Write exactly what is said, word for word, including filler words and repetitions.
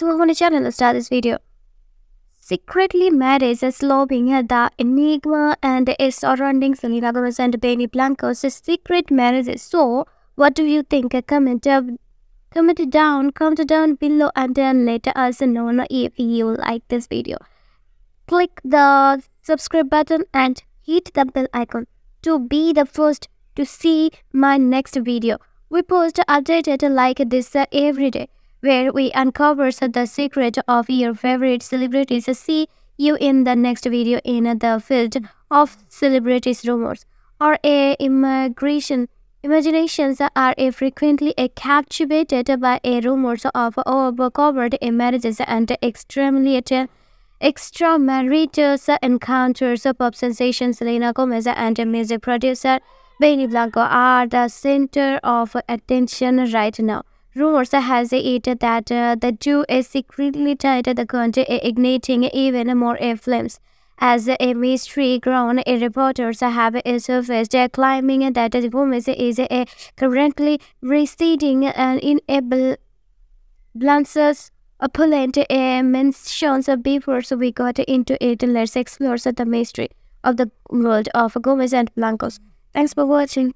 So on the channel, let's start this video. Secretly, marriage is looming. The enigma and is surrounding Selena Gomez and Benny Blanco's secret marriage. So, what do you think? Comment, uh, comment down, comment down below, and then let us know if you like this video. Click the subscribe button and hit the bell icon to be the first to see my next video. We post updated like this every day, where we uncover the secret of your favorite celebrities. See you in the next video in the field of celebrities rumors or a immigration. Imaginations are a frequently a captivated by a rumors of overcovered marriages and extremely extramarital encounters. Pop sensation Selena Gomez and music producer Benny Blanco are the center of attention right now. Rumors has it that uh, the duo is secretly tied to the country, igniting even more flames. As a mystery ground, reporters have surfaced claiming that the Gomez is uh, currently residing uh, in a Blanco's opulent uh, mansions. Before we got into it, let's explore the mystery of the world of Gomez and Blancos. Thanks for watching.